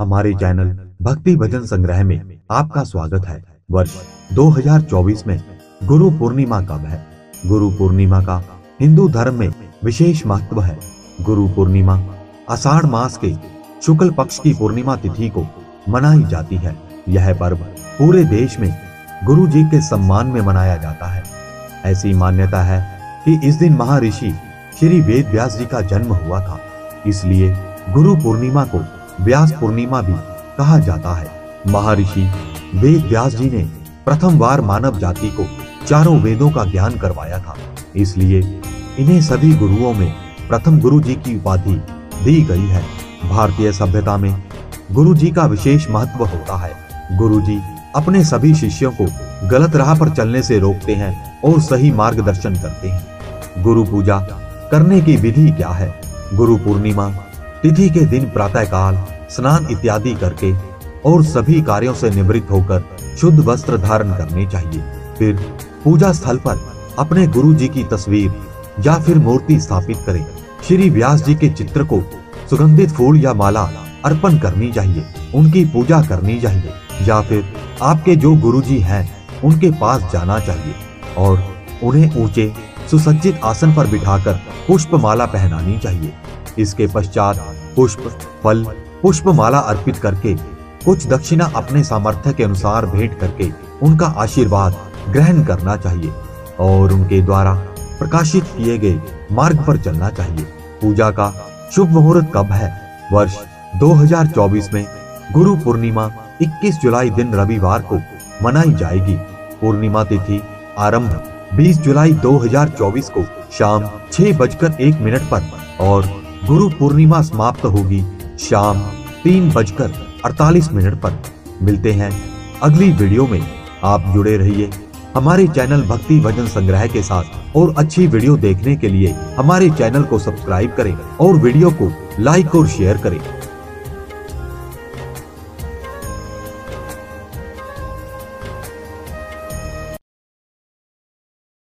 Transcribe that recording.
हमारे चैनल भक्ति भजन संग्रह में आपका स्वागत है। वर्ष 2024 में गुरु पूर्णिमा कब है? गुरु पूर्णिमा का हिंदू धर्म में विशेष महत्व है। गुरु पूर्णिमा आषाढ़ मास के शुक्ल पक्ष की पूर्णिमा तिथि को मनाई जाती है। यह पर्व पूरे देश में गुरु जी के सम्मान में मनाया जाता है। ऐसी मान्यता है कि इस दिन महर्षि श्री वेद व्यास जी का जन्म हुआ था, इसलिए गुरु पूर्णिमा को व्यास पूर्णिमा भी कहा जाता है। महर्षि वेद व्यास जी ने प्रथम बार मानव जाति को चारों वेदों का ज्ञान करवाया था, इसलिए इन्हें सभी गुरुओं में प्रथम गुरु जी की उपाधि दी गई है। भारतीय सभ्यता में गुरु जी का विशेष महत्व होता है। गुरु जी अपने सभी शिष्यों को गलत राह पर चलने से रोकते हैं और सही मार्गदर्शन करते हैं। गुरु पूजा करने की विधि क्या है? गुरु पूर्णिमा तिथि के दिन प्रातःकाल स्नान इत्यादि करके और सभी कार्यों से निवृत्त होकर शुद्ध वस्त्र धारण करने चाहिए। फिर पूजा स्थल पर अपने गुरु जी की तस्वीर या फिर मूर्ति स्थापित करें। श्री व्यास जी के चित्र को सुगंधित फूल या माला अर्पण करनी चाहिए, उनकी पूजा करनी चाहिए, या फिर आपके जो गुरु जी हैं उनके पास जाना चाहिए और उन्हें ऊंचे सुसज्जित आसन पर बिठाकर पुष्पमाला पहनानी चाहिए। इसके पश्चात पुष्प फल पुष्पमाला अर्पित करके कुछ दक्षिणा अपने सामर्थ्य के अनुसार भेंट करके उनका आशीर्वाद ग्रहण करना चाहिए और उनके द्वारा प्रकाशित किए गए मार्ग पर चलना चाहिए। पूजा का शुभ मुहूर्त कब है? वर्ष 2024 में गुरु पूर्णिमा 21 जुलाई दिन रविवार को मनाई जाएगी। पूर्णिमा तिथि आरंभ 20 जुलाई 2024 को शाम 6:01 पर और गुरु पूर्णिमा समाप्त होगी शाम 3:48 पर। मिलते हैं अगली वीडियो में। आप जुड़े रहिए हमारे चैनल भक्ति भजन संग्रह के साथ और अच्छी वीडियो देखने के लिए हमारे चैनल को सब्सक्राइब करें और वीडियो को लाइक और शेयर करें।